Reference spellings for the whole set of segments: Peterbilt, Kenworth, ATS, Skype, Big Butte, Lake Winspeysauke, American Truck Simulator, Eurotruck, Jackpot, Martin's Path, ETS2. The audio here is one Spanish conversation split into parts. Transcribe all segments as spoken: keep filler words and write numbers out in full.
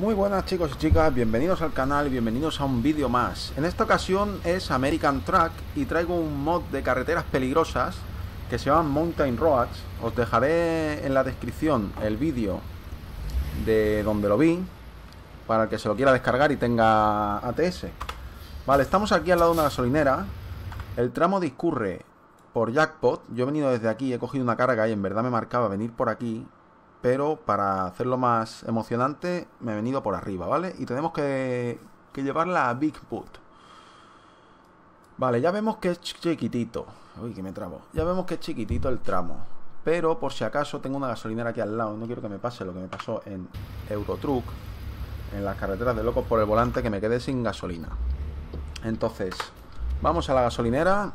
Muy buenas chicos y chicas, bienvenidos al canal y bienvenidos a un vídeo más. En esta ocasión es American Truck y traigo un mod de carreteras peligrosas que se llama Mountain Roads. Os dejaré en la descripción el vídeo de donde lo vi para el que se lo quiera descargar y tenga A T S. Vale, estamos aquí al lado de una gasolinera. El tramo discurre por Jackpot. Yo he venido desde aquí, he cogido una carga y en verdad me marcaba venir por aquí, pero para hacerlo más emocionante me he venido por arriba, ¿vale? Y tenemos que, que llevarla a Big Butte. Vale, ya vemos que es chiquitito. Uy, que me trabo. Ya vemos que es chiquitito el tramo, pero por si acaso tengo una gasolinera aquí al lado. No quiero que me pase lo que me pasó en Eurotruck, en las carreteras de locos por el volante, que me quedé sin gasolina. Entonces, vamos a la gasolinera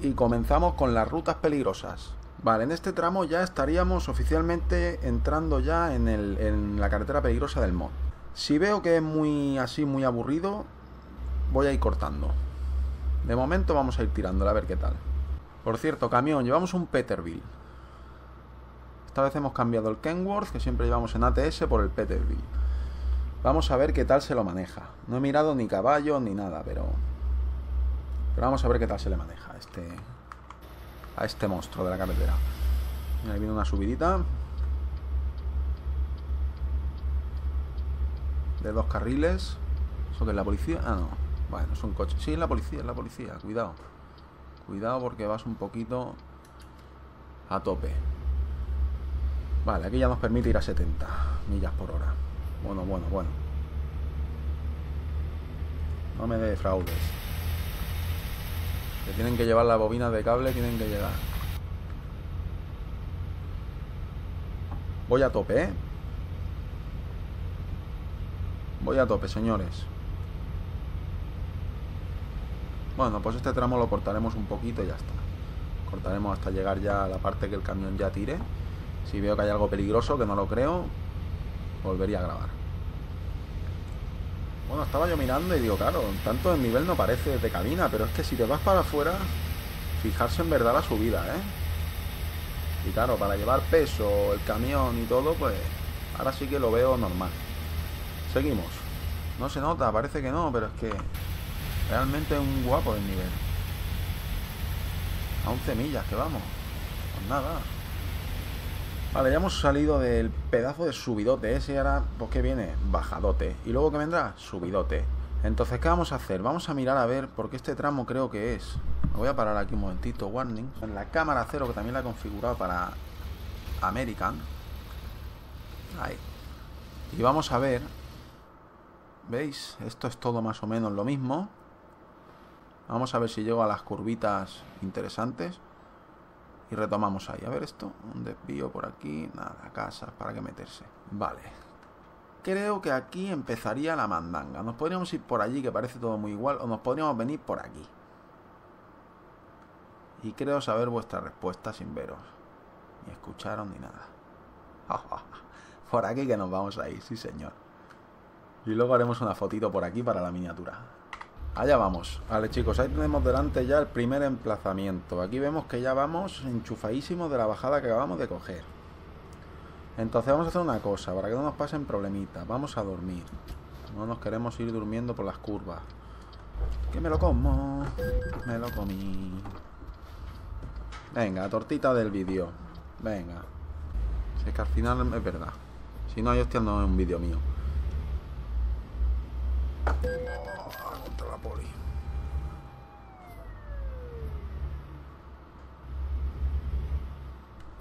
y comenzamos con las rutas peligrosas. Vale, en este tramo ya estaríamos oficialmente entrando ya en, el, en la carretera peligrosa del mod. Si veo que es muy así, muy aburrido, voy a ir cortando. De momento vamos a ir tirándola a ver qué tal. Por cierto, camión, llevamos un Peterbilt. Esta vez hemos cambiado el Kenworth, que siempre llevamos en A T S, por el Peterbilt. Vamos a ver qué tal se lo maneja. No he mirado ni caballo ni nada, pero... Pero vamos a ver qué tal se le maneja este... a este monstruo de la carretera. Ahí viene una subidita de dos carriles. ¿Eso que es la policía? Ah, no. Bueno, es un coche. Sí, es la policía, es la policía. Cuidado. Cuidado porque vas un poquito a tope. Vale, aquí ya nos permite ir a setenta millas por hora. Bueno, bueno, bueno. No me defraudes. Que tienen que llevar las bobinas de cable, tienen que llegar. Voy a tope, ¿eh? Voy a tope, señores. Bueno, pues este tramo lo cortaremos un poquito y ya está. Cortaremos hasta llegar ya a la parte que el camión ya tire. Si veo que hay algo peligroso, que no lo creo, volvería a grabar. Bueno, estaba yo mirando y digo, claro, tanto el nivel no parece de cabina, pero es que si te vas para afuera, fijarse en verdad la subida, ¿eh? Y claro, para llevar peso, el camión y todo, pues ahora sí que lo veo normal. Seguimos. No se nota, parece que no, pero es que realmente es un guapo el nivel. A once millas que vamos. Pues nada. Vale, ya hemos salido del pedazo de subidote ese y ahora, pues ¿qué viene? Bajadote. ¿Y luego qué vendrá? Subidote. Entonces, ¿qué vamos a hacer? Vamos a mirar a ver, porque este tramo creo que es... Me voy a parar aquí un momentito, warning. En la cámara cero, que también la he configurado para American. Ahí. Y vamos a ver... ¿Veis? Esto es todo más o menos lo mismo. Vamos a ver si llego a las curvitas interesantes. Y retomamos ahí. A ver esto. Un desvío por aquí. Nada, casas, ¿para qué meterse? Vale. Creo que aquí empezaría la mandanga. Nos podríamos ir por allí, que parece todo muy igual, o nos podríamos venir por aquí. Y creo saber vuestra respuesta sin veros. Ni escucharon ni nada. Por aquí que nos vamos a ir, sí señor. Y luego haremos una fotito por aquí para la miniatura. Allá vamos. Vale, chicos, ahí tenemos delante ya el primer emplazamiento. Aquí vemos que ya vamos enchufadísimos de la bajada que acabamos de coger. Entonces vamos a hacer una cosa, para que no nos pasen problemitas. Vamos a dormir. No nos queremos ir durmiendo por las curvas. Que me lo como. Me lo comí. Venga, tortita del vídeo. Venga. Si es que al final es verdad. Si no, yo estoy andando en un vídeo mío. Contra la poli.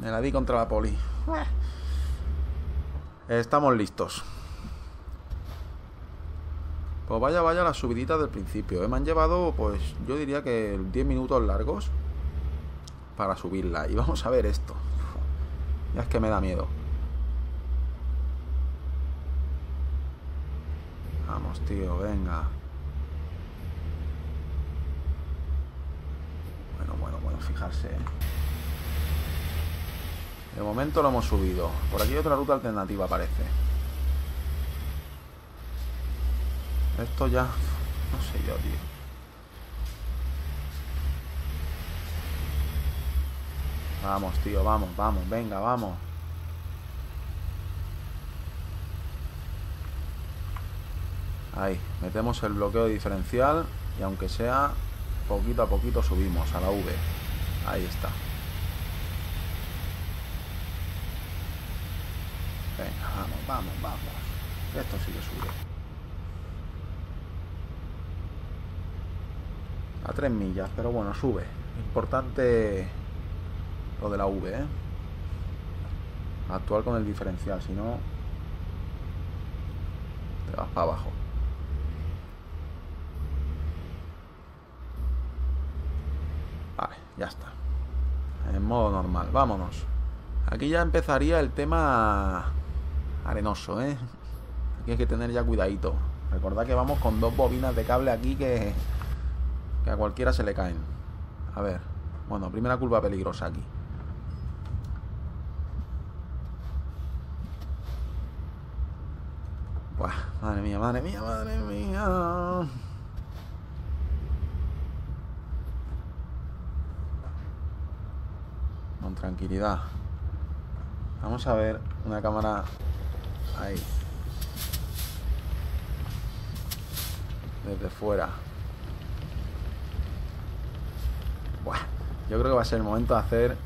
Me la di contra la poli. Estamos listos. Pues vaya, vaya las subiditas del principio, ¿eh? Me han llevado, pues yo diría que diez minutos largos para subirla. Y vamos a ver esto. Ya es que me da miedo. Vamos, tío, venga. Bueno, bueno, bueno, fijarse. De momento lo hemos subido. Por aquí hay otra ruta alternativa, parece. Esto ya... No sé yo, tío. Vamos, tío, vamos, vamos, venga, vamos. Ahí, metemos el bloqueo diferencial y aunque sea poquito a poquito subimos a la V. Ahí está. Venga, vamos, vamos, vamos. Esto sí que sube. A tres millas, pero bueno, sube. Importante lo de la V, ¿eh? Actuar con el diferencial, si no te vas para abajo. Vale, ya está. En modo normal, vámonos. Aquí ya empezaría el tema arenoso, ¿eh? Aquí hay que tener ya cuidadito. Recordad que vamos con dos bobinas de cable aquí que, que a cualquiera se le caen. A ver, bueno, primera curva peligrosa aquí. Buah, madre mía, madre mía, madre mía. Con tranquilidad. Vamos a ver una cámara ahí. Desde fuera. Buah, yo creo que va a ser el momento de hacer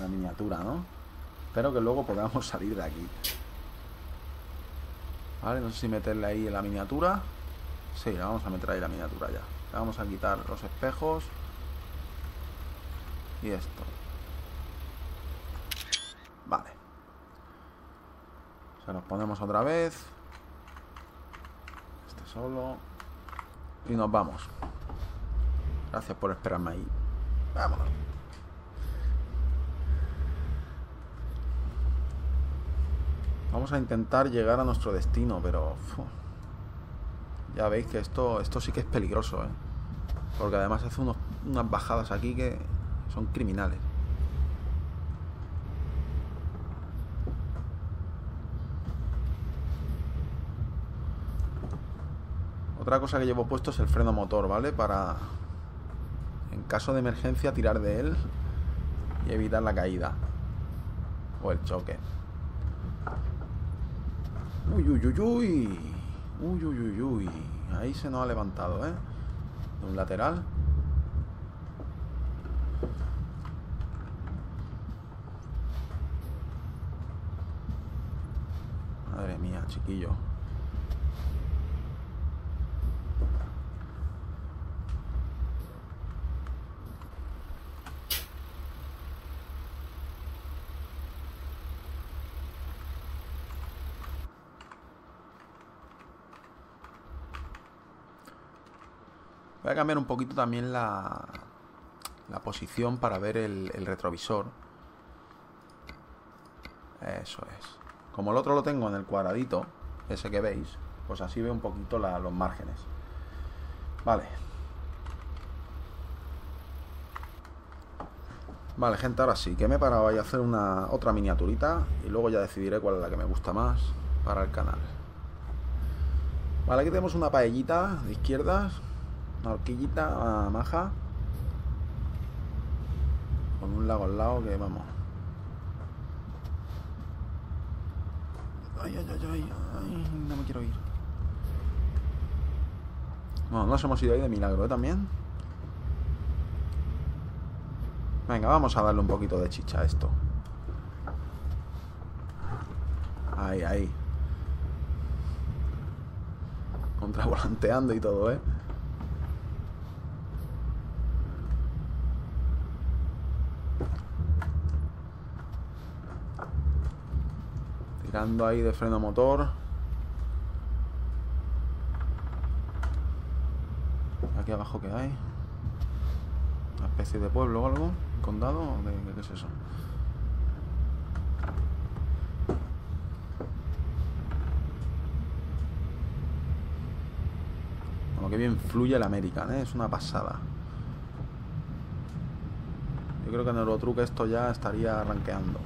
la miniatura, ¿no? Espero que luego podamos salir de aquí. Vale, no sé si meterle ahí en la miniatura. Sí, la vamos a meter ahí la miniatura ya. Le vamos a quitar los espejos. Y esto. Vale. Se los ponemos otra vez. Este solo. Y nos vamos. Gracias por esperarme ahí. Vámonos. Vamos a intentar llegar a nuestro destino, pero uf, ya veis que esto, esto sí que es peligroso, ¿eh? Porque además hace unos, unas bajadas aquí que son criminales. Otra cosa que llevo puesto es el freno motor, ¿vale? Para, en caso de emergencia, tirar de él y evitar la caída o el choque. Uy, uy, uy, uy. Uy, uy, uy, uy. Ahí se nos ha levantado, ¿eh? De un lateral. Madre mía, chiquillo. Voy a cambiar un poquito también la, la posición para ver el, el retrovisor. Eso es. Como el otro lo tengo en el cuadradito, ese que veis, pues así veo un poquito la, los márgenes. Vale. Vale, gente, ahora sí, que me he parado a hacer una otra miniaturita y luego ya decidiré cuál es la que me gusta más para el canal. Vale, aquí tenemos una paellita de izquierdas. Una horquillita maja. Con un lago al lado que vamos. Ay, ay, ay, ay, ay, no me quiero ir. Bueno, nos hemos ido ahí de milagro, ¿eh? También. Venga, vamos a darle un poquito de chicha a esto. Ahí, ahí. Contravolanteando y todo, ¿eh? Tirando ahí de freno motor. Aquí abajo, ¿qué hay? Una especie de pueblo o algo. ¿Un condado? ¿Qué es eso? Bueno, que bien fluye el American, ¿eh? Es una pasada. Yo creo que en Eurotruck esto ya estaría arranqueando.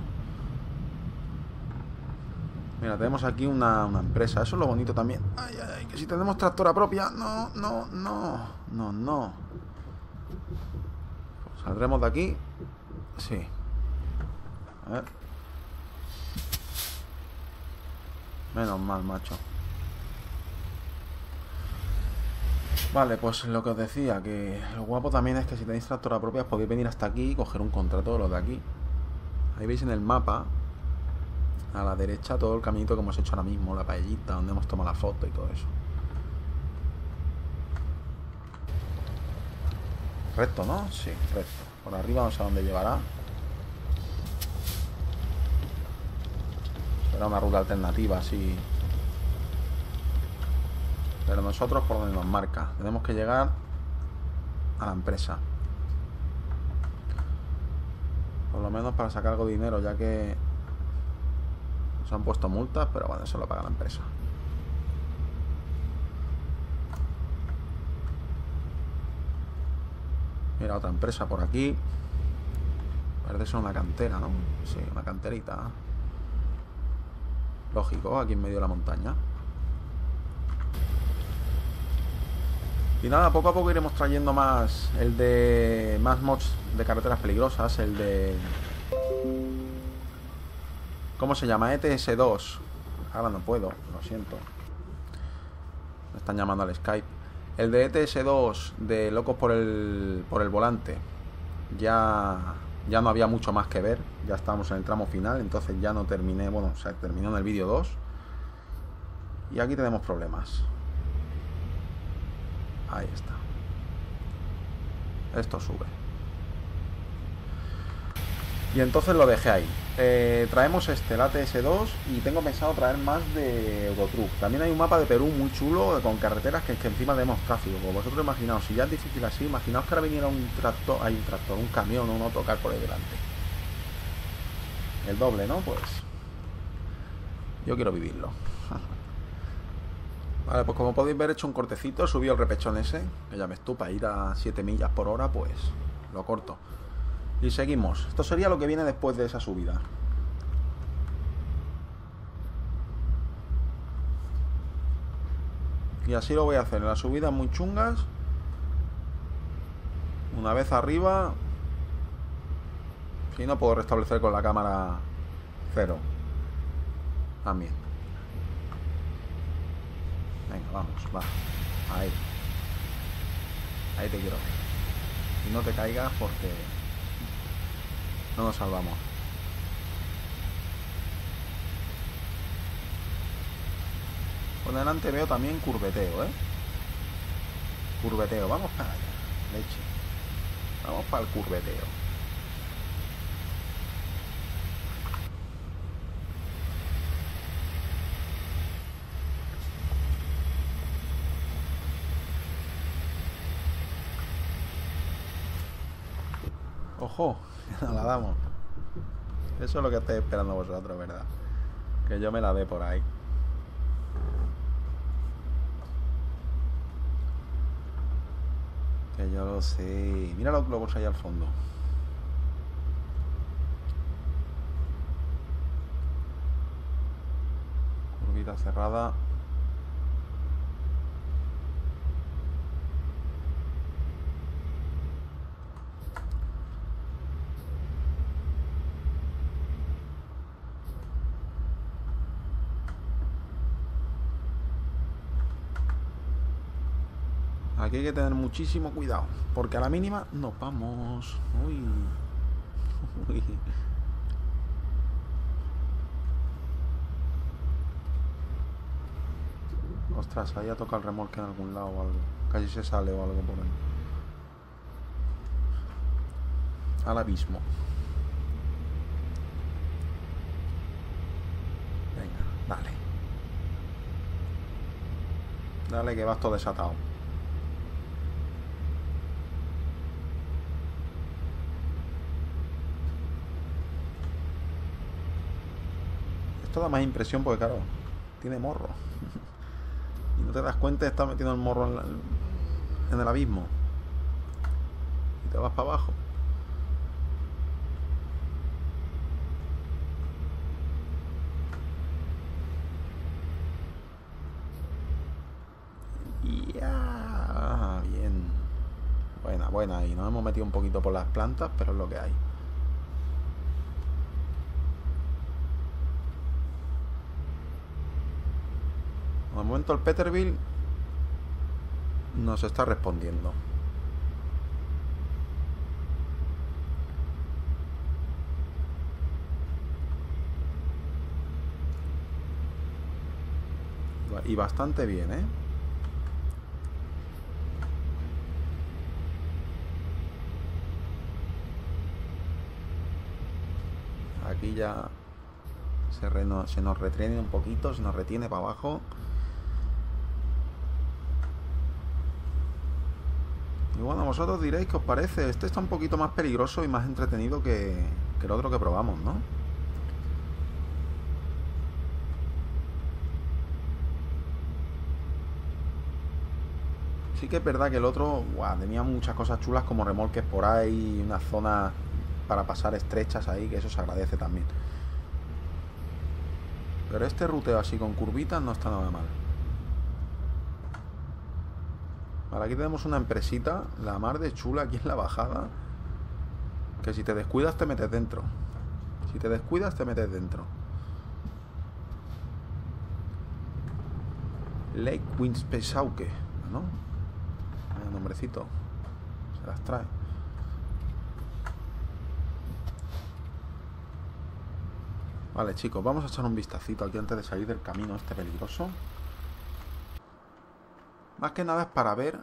Mira, tenemos aquí una, una empresa. Eso es lo bonito también. Ay, ay, ay, que si tenemos tractora propia. No, no, no. No, no. Pues saldremos de aquí. Sí. A ver. Menos mal, macho. Vale, pues lo que os decía, que lo guapo también es que si tenéis tractora propia os podéis venir hasta aquí y coger un contrato, lo de aquí. Ahí veis en el mapa, a la derecha, todo el caminito que hemos hecho ahora mismo, la paellita, donde hemos tomado la foto y todo eso. Recto, ¿no? Sí, recto. Por arriba no sé a dónde llevará. Será una ruta alternativa, sí. Pero nosotros por donde nos marca. Tenemos que llegar a la empresa. Por lo menos para sacar algo de dinero, ya que nos han puesto multas, pero bueno, eso lo paga la empresa. Mira, otra empresa por aquí. Parece que son una cantera, ¿no? Sí, una canterita. Lógico, aquí en medio de la montaña. Y nada, poco a poco iremos trayendo más. El de... más mods de carreteras peligrosas. El de... ¿cómo se llama? E T S dos. Ahora no puedo, lo siento. Me están llamando al Skype. El de E T S dos de Locos por el, por el Volante ya, ya no había mucho más que ver. Ya estábamos en el tramo final, entonces ya no terminé. Bueno, o sea, terminó en el vídeo dos. Y aquí tenemos problemas. Ahí está. Esto sube. Y entonces lo dejé ahí. Eh, traemos este, el A T S dos, y tengo pensado traer más de Eurotruck. También hay un mapa de Perú muy chulo con carreteras que, que encima tenemos tráfico. Como vosotros imaginaos, si ya es difícil así, imaginaos que ahora viniera un tractor, hay un tractor, un camión o un autocar por ahí delante. El doble, ¿no? Pues yo quiero vivirlo. Vale, pues como podéis ver, he hecho un cortecito, subí el repechón ese, que ya me estupa ir a siete millas por hora, pues lo corto. Y seguimos. Esto sería lo que viene después de esa subida. Y así lo voy a hacer. Las subidas muy chungas. Una vez arriba. Si no, puedo restablecer con la cámara cero. También. Venga, vamos, va. Ahí. Ahí te quiero ver. Y no te caigas porque... no nos salvamos. Por delante veo también curveteo, ¿eh? Curveteo, vamos para allá. Leche. Vamos para el curveteo. ¡Ojo! La damos. Eso es lo que estáis esperando vosotros, ¿verdad? Que yo me la dé por ahí. Que yo lo sé. Mira los globos ahí al fondo. Curvita cerrada. Aquí hay que tener muchísimo cuidado, porque a la mínima nos vamos. Uy. Uy. Ostras, ahí ha tocado el remolque en algún lado o algo. Casi se sale o algo por ahí. Al abismo. Venga, dale. Dale que vas todo desatado. Da más impresión porque, claro, tiene morro y no te das cuenta, estás metiendo el morro en, la, en el abismo y te vas para abajo. Ya, bien, buena, buena. Y nos hemos metido un poquito por las plantas, pero es lo que hay. De momento el Peterbilt nos está respondiendo. Y bastante bien, ¿eh? Aquí ya se, reno, se nos retiene un poquito, se nos retiene para abajo. Y bueno, vosotros diréis qué os parece. Este está un poquito más peligroso y más entretenido que, que el otro que probamos, ¿no? Sí que es verdad que el otro, wow, tenía muchas cosas chulas como remolques por ahí, unas zonas para pasar estrechas ahí, que eso se agradece también. Pero este ruteo así con curvitas no está nada mal. Ahora aquí tenemos una empresita, la mar de chula aquí en la bajada, que si te descuidas te metes dentro. Si te descuidas te metes dentro. Lake Winspeysauke, ¿no? Nombrecito, se las trae. Vale, chicos, vamos a echar un vistacito aquí antes de salir del camino este peligroso. Más que nada es para ver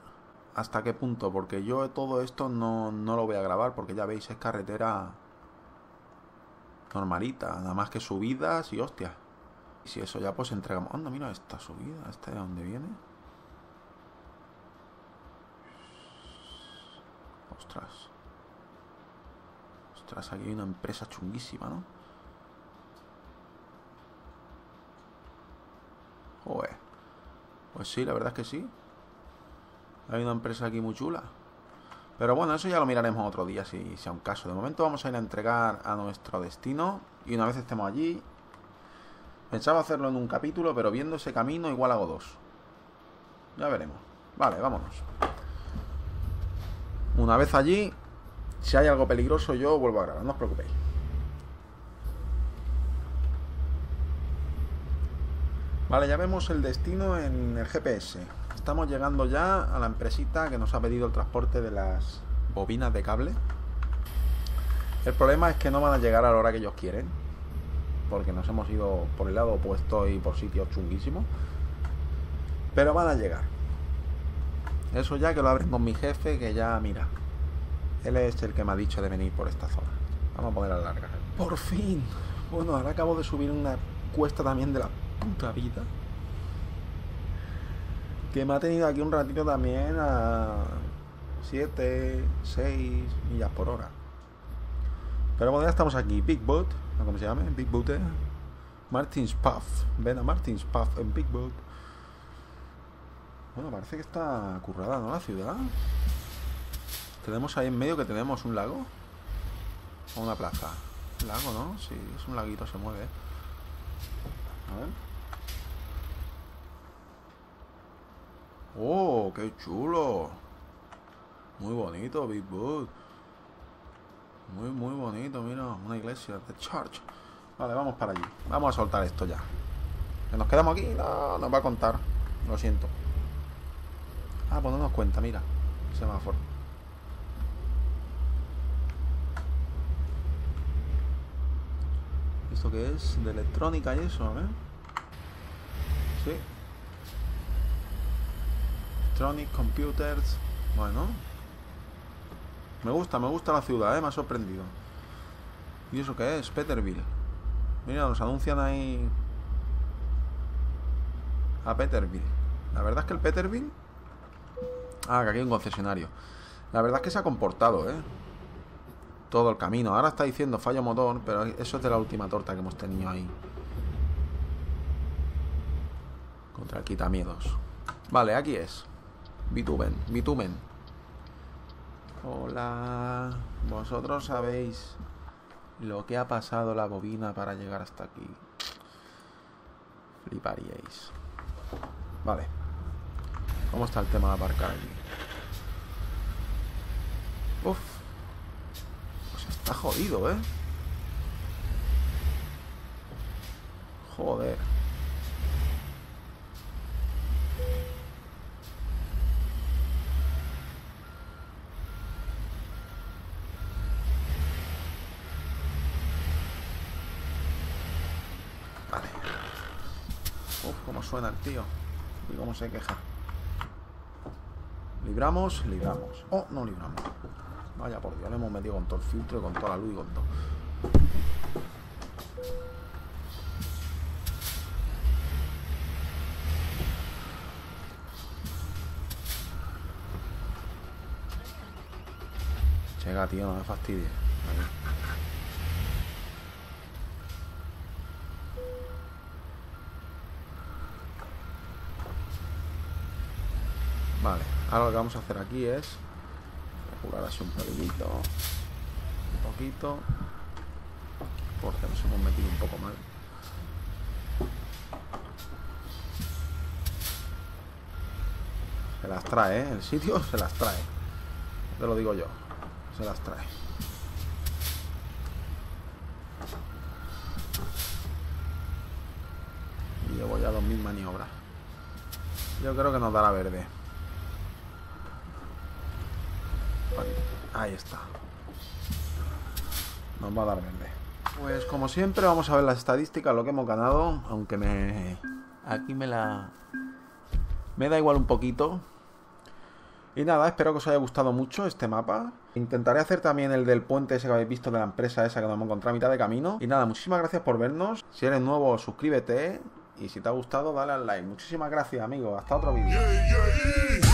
hasta qué punto, porque yo todo esto no, no lo voy a grabar, porque ya veis, es carretera normalita, nada más que subidas y hostias. Y si eso ya pues entregamos. Anda, mira esta subida, esta de dónde viene. Ostras. Ostras, aquí hay una empresa chunguísima, ¿no? Joder. Pues sí, la verdad es que sí. Hay una empresa aquí muy chula. Pero bueno, eso ya lo miraremos otro día, si sea un caso. De momento vamos a ir a entregar a nuestro destino. Y una vez estemos allí... Pensaba hacerlo en un capítulo, pero viendo ese camino igual hago dos. Ya veremos. Vale, vámonos. Una vez allí, si hay algo peligroso, yo vuelvo a grabar, no os preocupéis. Vale, ya vemos el destino en el G P S. Estamos llegando ya a la empresita que nos ha pedido el transporte de las bobinas de cable. El problema es que no van a llegar a la hora que ellos quieren, porque nos hemos ido por el lado opuesto y por sitios chunguísimos. Pero van a llegar. Eso ya que lo abren con mi jefe, que ya, mira, él es el que me ha dicho de venir por esta zona. Vamos a poner a larga. ¡Por fin! Bueno, ahora acabo de subir una cuesta también de la puta vida, que me ha tenido aquí un ratito también a siete, seis millas por hora. Pero bueno, ya estamos aquí. Big Butte, ¿cómo se llama? Big Butte. Martin's Path. Ven a Martin's Path en Big Butte. Bueno, parece que está currada, ¿no? La ciudad. Tenemos ahí en medio que tenemos un lago. O una plaza. Lago, ¿no? Sí, es un laguito, se mueve. A ver. ¡Oh, qué chulo! Muy bonito, Big Butte. Muy, muy bonito, mira. Una iglesia, The Church. Vale, vamos para allí. Vamos a soltar esto ya. Que nos quedamos aquí. No, nos va a contar. Lo siento. Ah, pues no nos cuenta, mira. Semáforo. ¿Esto qué es? De electrónica y eso, ¿eh? Sí. Electronic computers. Bueno. Me gusta, me gusta la ciudad, ¿eh? Me ha sorprendido. ¿Y eso qué es? Peterbilt. Mira, nos anuncian ahí a Peterbilt. La verdad es que el Peterbilt... Ah, que aquí hay un concesionario. La verdad es que se ha comportado, ¿eh? Todo el camino. Ahora está diciendo fallo motor, pero eso es de la última torta que hemos tenido ahí. Contra el quitamiedos. Vale, aquí es. Bitumen, bitumen. Hola. Vosotros sabéis lo que ha pasado la bobina para llegar hasta aquí. Fliparíais. Vale. ¿Cómo está el tema de aparcar aquí? Uf. Pues está jodido, ¿eh? Joder. Uf, cómo suena el tío. Y cómo se queja. Libramos, libramos. Oh, no libramos. Vaya por Dios, le hemos metido con todo el filtro y con toda la luz y con todo. Llega, tío, no me fastidies. Vale, ahora lo que vamos a hacer aquí es jugar así un peliguito, un poquito, porque nos hemos metido un poco mal. Se las trae, ¿eh? El sitio se las trae. Te lo digo yo. Se las trae. Y llevo ya dos mil maniobras. Yo creo que nos dará verde. Ahí está. Nos va a dar verde. Pues como siempre vamos a ver las estadísticas, lo que hemos ganado. Aunque me... Aquí me la... Me da igual un poquito. Y nada, espero que os haya gustado mucho este mapa. Intentaré hacer también el del puente ese que habéis visto de la empresa esa que nos hemos encontrado a mitad de camino. Y nada, muchísimas gracias por vernos. Si eres nuevo, suscríbete. Y si te ha gustado, dale al like. Muchísimas gracias, amigos. Hasta otro vídeo.